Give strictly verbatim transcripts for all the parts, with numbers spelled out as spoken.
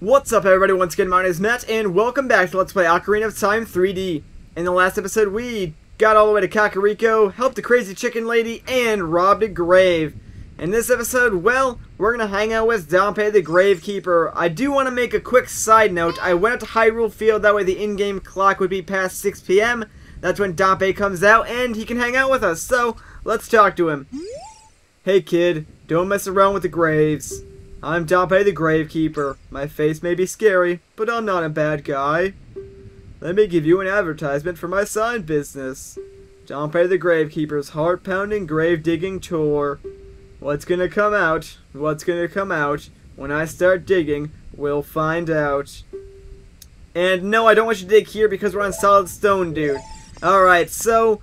What's up everybody, once again my name is Matt and welcome back to Let's Play Ocarina of Time three D. In the last episode we got all the way to Kakariko, helped a crazy chicken lady, and robbed a grave. In this episode, well, we're going to hang out with Dampe the Gravekeeper. I do want to make a quick side note. I went up to Hyrule Field, that way the in-game clock would be past six p m That's when Dampe comes out and he can hang out with us, so let's talk to him. Hey kid, don't mess around with the graves. I'm Dampe the Gravekeeper. My face may be scary, but I'm not a bad guy. Let me give you an advertisement for my sign business. Dampe the Gravekeeper's heart-pounding grave-digging tour. What's gonna come out? What's gonna come out? When I start digging, we'll find out. And no, I don't want you to dig here because we're on solid stone, dude. Alright, so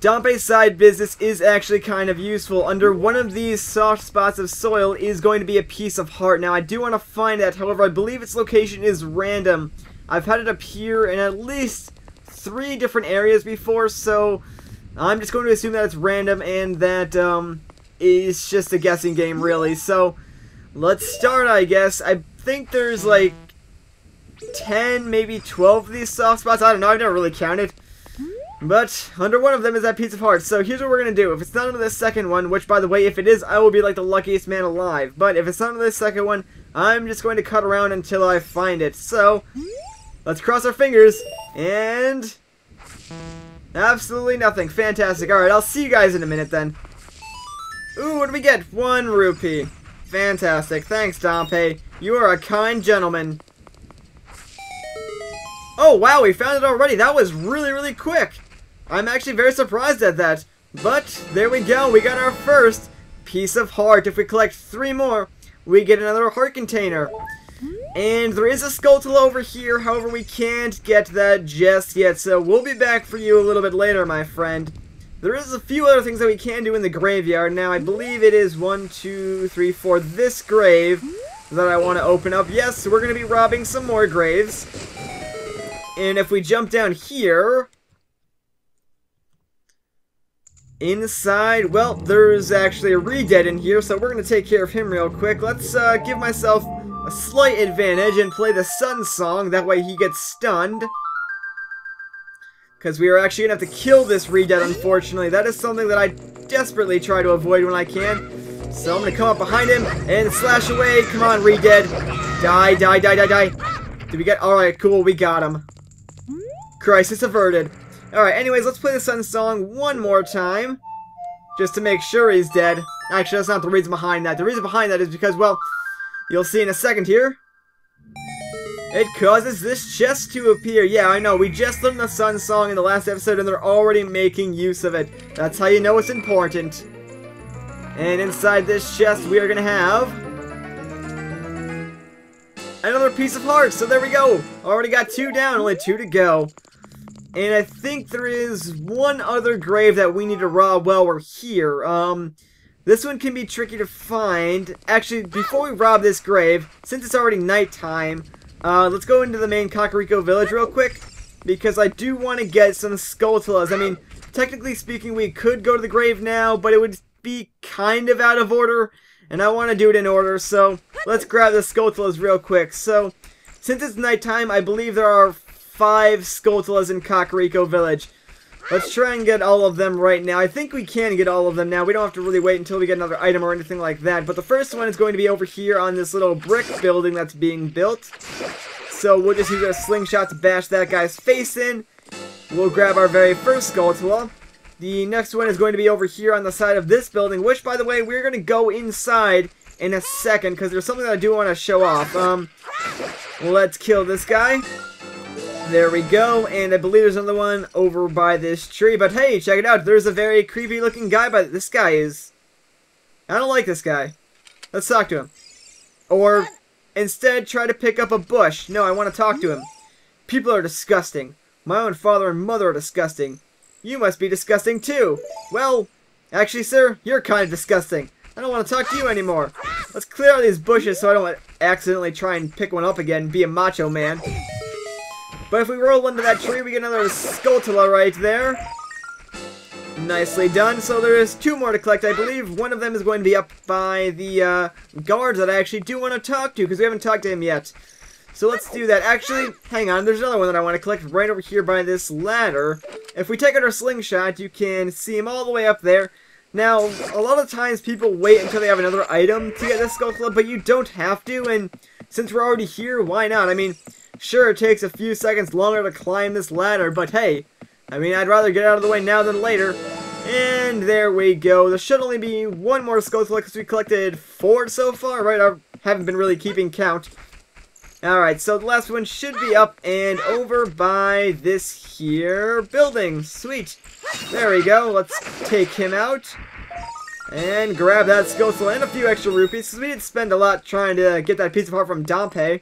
Dampe's side business is actually kind of useful. Under one of these soft spots of soil is going to be a piece of heart. Now, I do want to find that. However, I believe its location is random. I've had it appear in at least three different areas before, so I'm just going to assume that it's random and that um, it's just a guessing game, really. So, let's start, I guess. I think there's like ten, maybe twelve of these soft spots. I don't know. I've never really counted. But under one of them is that piece of heart, so here's what we're going to do. If it's not under this second one, which by the way, if it is, I will be like the luckiest man alive. But if it's not under this second one, I'm just going to cut around until I find it. So, let's cross our fingers, and absolutely nothing. Fantastic. Alright, I'll see you guys in a minute then. Ooh, what do we get? One rupee. Fantastic. Thanks, Dampe. You are a kind gentleman. Oh, wow, we found it already. That was really, really quick. I'm actually very surprised at that, but there we go, we got our first piece of heart. If we collect three more, we get another heart container. And there is a Skulltula over here, however we can't get that just yet, so we'll be back for you a little bit later, my friend. There is a few other things that we can do in the graveyard. Now, I believe it is one, two, three, four, this grave that I want to open up. Yes, we're going to be robbing some more graves. And if we jump down here, inside, well, there's actually a re-dead in here, so we're going to take care of him real quick. Let's uh, give myself a slight advantage and play the Sun Song, that way he gets stunned. Because we are actually going to have to kill this re-dead, unfortunately. That is something that I desperately try to avoid when I can. So I'm going to come up behind him and slash away. Come on, re-dead. Die, die, die, die, die. Did we get? Alright, cool, we got him. Crisis averted. Alright, anyways, let's play the Sun Song one more time. Just to make sure he's dead. Actually, that's not the reason behind that. The reason behind that is because, well, you'll see in a second here. It causes this chest to appear. Yeah, I know, we just learned the Sun Song in the last episode and they're already making use of it. That's how you know it's important. And inside this chest, we are going to have another piece of heart. So there we go. Already got two down, only two to go. And I think there is one other grave that we need to rob while we're here. Um, this one can be tricky to find. Actually, before we rob this grave, since it's already nighttime, uh, let's go into the main Kakariko village real quick, because I do want to get some Skulltulas. I mean, technically speaking, we could go to the grave now, but it would be kind of out of order, and I want to do it in order, so let's grab the Skulltulas real quick. So, since it's nighttime, I believe there are five Skulltulas in Kakariko Village. Let's try and get all of them right now. I think we can get all of them now. We don't have to really wait until we get another item or anything like that. But the first one is going to be over here on this little brick building that's being built. So we'll just use our slingshot to bash that guy's face in. We'll grab our very first Skulltula. The next one is going to be over here on the side of this building, which, by the way, we're going to go inside in a second, because there's something that I do want to show off. Um, let's kill this guy. There we go, and I believe there's another one over by this tree, but hey, check it out, there's a very creepy looking guy, but this guy is... I don't like this guy. Let's talk to him. Or, instead, try to pick up a bush. No, I want to talk to him. People are disgusting. My own father and mother are disgusting. You must be disgusting too. Well, actually, sir, you're kind of disgusting. I don't want to talk to you anymore. Let's clear all these bushes so I don't accidentally try and pick one up again and be a macho man. But if we roll into that tree, we get another Skulltula right there. Nicely done. So there is two more to collect, I believe. One of them is going to be up by the uh, guards that I actually do want to talk to, because we haven't talked to him yet. So let's do that. Actually, hang on, there's another one that I want to collect right over here by this ladder. If we take out our slingshot, you can see him all the way up there. Now, a lot of times people wait until they have another item to get this Skulltula, but you don't have to, and since we're already here, why not? I mean, sure, it takes a few seconds longer to climb this ladder, but hey, I mean, I'd rather get out of the way now than later. And there we go. There should only be one more Skulltula because we collected four so far, right? I haven't been really keeping count. Alright, so the last one should be up and over by this here building. Sweet. There we go. Let's take him out. And grab that Skulltula and a few extra rupees, because we didn't spend a lot trying to get that piece of heart from Dampe.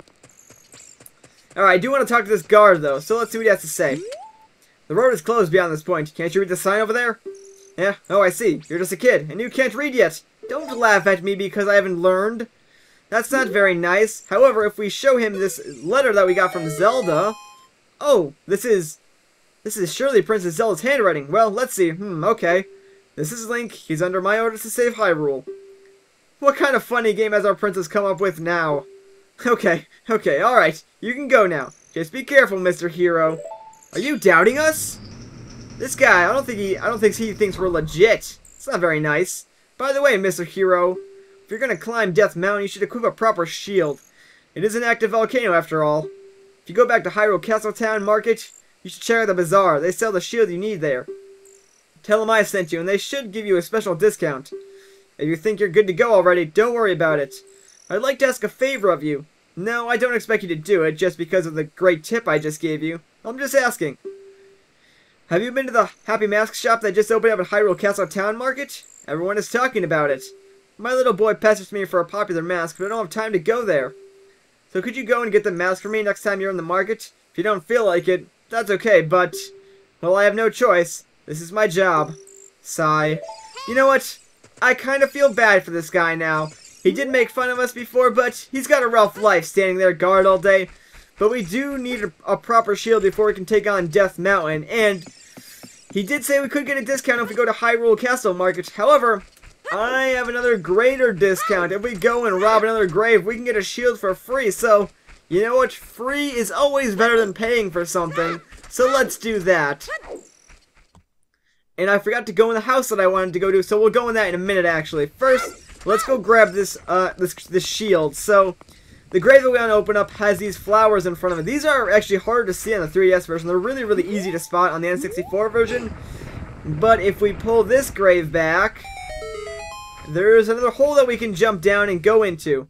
Alright, I do want to talk to this guard, though, so let's see what he has to say. The road is closed beyond this point. Can't you read the sign over there? Yeah, oh, I see. You're just a kid, and you can't read yet. Don't laugh at me because I haven't learned. That's not very nice. However, if we show him this letter that we got from Zelda... Oh, this is... This is surely Princess Zelda's handwriting. Well, let's see. Hmm, okay. This is Link. He's under my orders to save Hyrule. What kind of funny game has our princess come up with now? Okay, okay, alright. You can go now. Just be careful, Mister Hero. Are you doubting us? This guy, I don't think he... I don't think he thinks we're legit. It's not very nice. By the way, Mister Hero... If you're going to climb Death Mountain, you should equip a proper shield. It is an active volcano, after all. If you go back to Hyrule Castle Town Market, you should check out the bazaar. They sell the shield you need there. Tell them I sent you, and they should give you a special discount. If you think you're good to go already, don't worry about it. I'd like to ask a favor of you. No, I don't expect you to do it, just because of the great tip I just gave you. I'm just asking. Have you been to the Happy Mask Shop that just opened up at Hyrule Castle Town Market? Everyone is talking about it. My little boy pesters me for a popular mask, but I don't have time to go there. So could you go and get the mask for me next time you're in the market? If you don't feel like it, that's okay, but... Well, I have no choice. This is my job. Sigh. You know what? I kind of feel bad for this guy now. He did make fun of us before, but he's got a rough life standing there guard all day. But we do need a, a proper shield before we can take on Death Mountain, and... He did say we could get a discount if we go to Hyrule Castle Market, however... I have another greater discount. If we go and rob another grave, we can get a shield for free. So, you know what? Free is always better than paying for something. So let's do that. And I forgot to go in the house that I wanted to go to, so we'll go in that in a minute, actually. First, let's go grab this, uh, this, this shield. So, the grave that we want to open up has these flowers in front of it. These are actually harder to see on the three D S version. They're really, really easy to spot on the N sixty-four version. But if we pull this grave back... There's another hole that we can jump down and go into.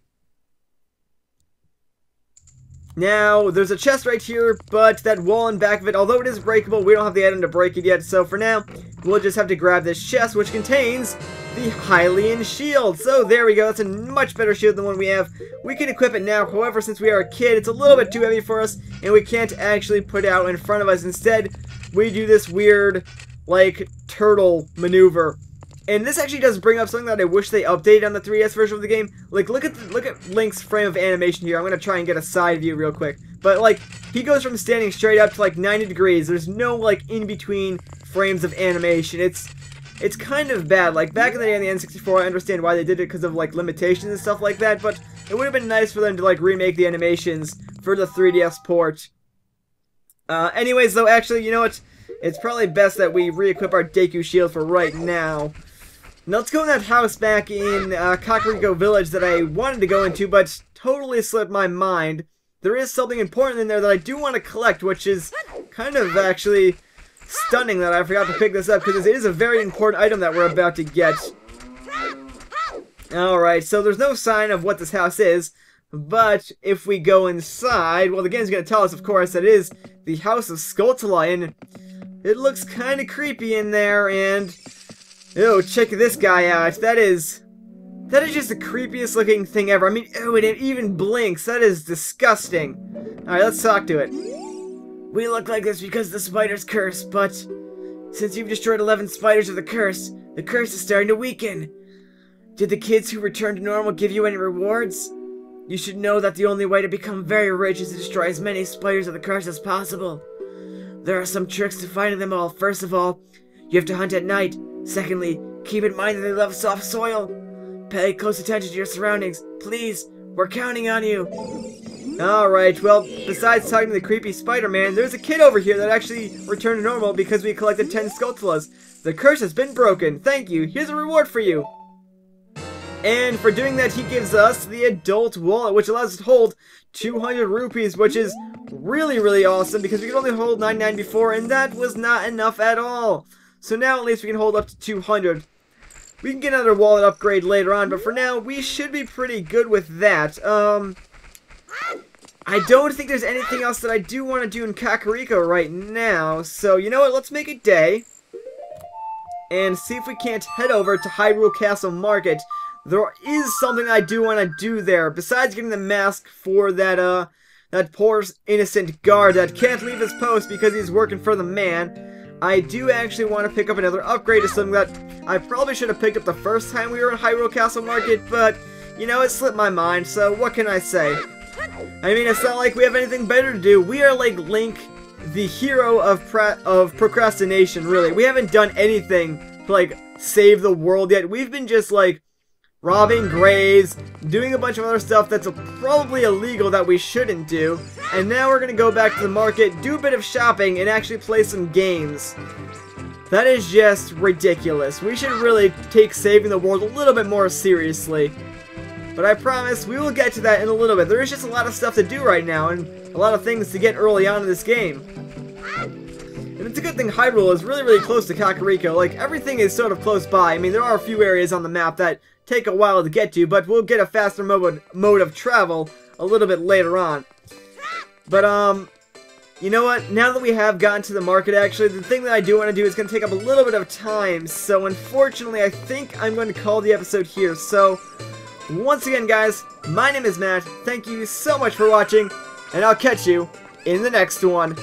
Now, there's a chest right here, but that wall in back of it, although it is breakable, we don't have the item to break it yet, so for now, we'll just have to grab this chest, which contains the Hylian Shield. So there we go, that's a much better shield than the one we have. We can equip it now, however, since we are a kid, it's a little bit too heavy for us, and we can't actually put it out in front of us. Instead, we do this weird, like, turtle maneuver. And this actually does bring up something that I wish they updated on the three D S version of the game. Like, look at the, look at Link's frame of animation here. I'm going to try and get a side view real quick. But, like, he goes from standing straight up to, like, ninety degrees. There's no, like, in-between frames of animation. It's it's kind of bad. Like, back in the day on the N sixty-four, I understand why they did it because of, like, limitations and stuff like that. But it would have been nice for them to, like, remake the animations for the three D S port. Uh, anyways, though, actually, you know what? It's probably best that we re-equip our Deku Shield for right now. Now let's go in that house back in uh, Kakariko Village that I wanted to go into, but totally slipped my mind. There is something important in there that I do want to collect, which is kind of actually stunning that I forgot to pick this up, because it is a very important item that we're about to get. Alright, so there's no sign of what this house is, but if we go inside, well, the game's going to tell us, of course, that it is the House of Skulltula, and it looks kind of creepy in there, and... Ew, check this guy out. That is... That is just the creepiest looking thing ever. I mean, ew, it even blinks. That is disgusting. Alright, let's talk to it. We look like this because of the spider's curse, but... Since you've destroyed eleven spiders with the curse, the curse is starting to weaken. Did the kids who return to normal give you any rewards? You should know that the only way to become very rich is to destroy as many spiders of the curse as possible. There are some tricks to finding them all. First of all, you have to hunt at night. Secondly, keep in mind that they love soft soil. Pay close attention to your surroundings. Please, we're counting on you. Alright, well, besides talking to the creepy Spider-Man, there's a kid over here that actually returned to normal because we collected ten Skulltulas. The curse has been broken. Thank you. Here's a reward for you. And for doing that, he gives us the Adult Wallet, which allows us to hold two hundred rupees, which is really, really awesome because we could only hold ninety-nine before, and that was not enough at all. So now at least we can hold up to two hundred. We can get another wallet upgrade later on, but for now, we should be pretty good with that. Um... I don't think there's anything else that I do want to do in Kakariko right now, so you know what, let's make a day and see if we can't head over to Hyrule Castle Market. There is something I do want to do there, besides getting the mask for that, uh, that poor innocent guard that can't leave his post because he's working for the man. I do actually want to pick up another upgrade to something that I probably should have picked up the first time we were in Hyrule Castle Market, but, you know, it slipped my mind, so what can I say? I mean, it's not like we have anything better to do. We are like Link, the hero of pra of procrastination, really. We haven't done anything to, like, save the world yet. We've been just, like, robbing graves, doing a bunch of other stuff that's a probably illegal that we shouldn't do. And now we're going to go back to the market, do a bit of shopping, and actually play some games. That is just ridiculous. We should really take saving the world a little bit more seriously. But I promise, we will get to that in a little bit. There is just a lot of stuff to do right now, and a lot of things to get early on in this game. And it's a good thing Hyrule is really, really close to Kakariko. Like, everything is sort of close by. I mean, there are a few areas on the map that take a while to get to, but we'll get a faster mode, mode of travel a little bit later on. But, um, you know what? Now that we have gotten to the market, actually, the thing that I do want to do is going to take up a little bit of time. So, unfortunately, I think I'm going to call the episode here. So, once again, guys, my name is Matt, thank you so much for watching, and I'll catch you in the next one.